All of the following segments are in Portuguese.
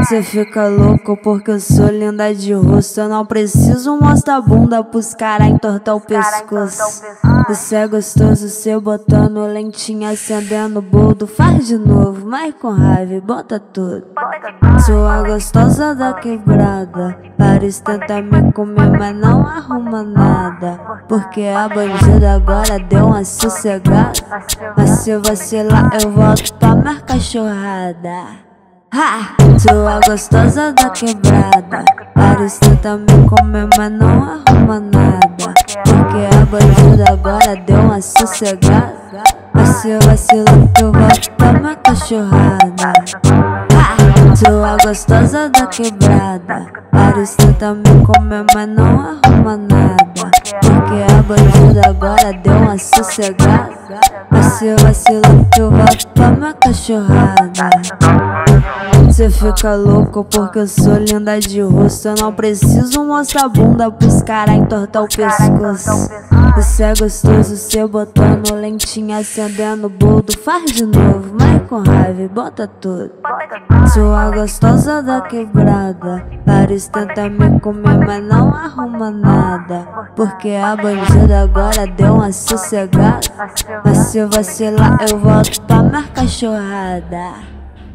Você fica louco porque eu sou linda de rosto. Eu não preciso mostrar a bunda pros caras entortar o pescoço. Você é gostoso, você botando lentinha, acendendo boldo. Faz de novo, mas com raiva, bota tudo. Sou a gostosa da quebrada. Paris tenta me comer, mas não arruma nada. Porque a bandida agora deu uma sossegada. Mas se vacilar, eu volto pra minha cachorrada. Ha! Sou a gostosa da quebrada. Paris tenta me comer, mas não arruma nada. Porque a bandida agora deu uma sossegada. Mas se vacilou que eu volto pra minha cachorrada. Ha! Sou a gostosa da quebrada. Paris tenta me comer, mas não arruma nada. Porque a bandida agora deu uma sossegada. Mas se vacilou que eu volto pra minha cachorrada. Você fica louco porque eu sou linda de rosto. Eu não preciso mostrar a bunda pros caras entortar o pescoço. Você é gostoso, você botando lentinha, acendendo boldo. Faz de novo, mas com raiva, bota tudo. Sou a gostosa da quebrada. Paris tenta me comer, mas não arruma nada. Porque a bandida agora deu uma sossegada. Mas se vacilar, eu volto pra minha cachorrada.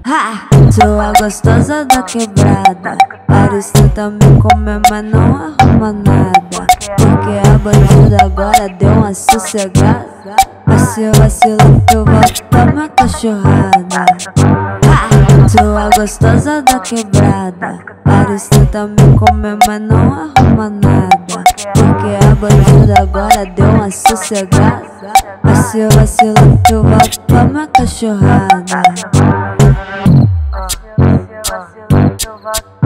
Ha! Sou a gostosa da quebrada. Paris tenta me comer, mas não arruma nada. Porque a bandida agora deu uma sossegada. Mas se vacilou que eu volto pra minha cachorrada. Ha! Sou a gostosa da quebrada. Paris tenta me comer, mas não arruma nada. Porque a bandida agora deu uma sossegada. Mas se vacilou que eu volto pra minha cachorrada. Seu vacilo,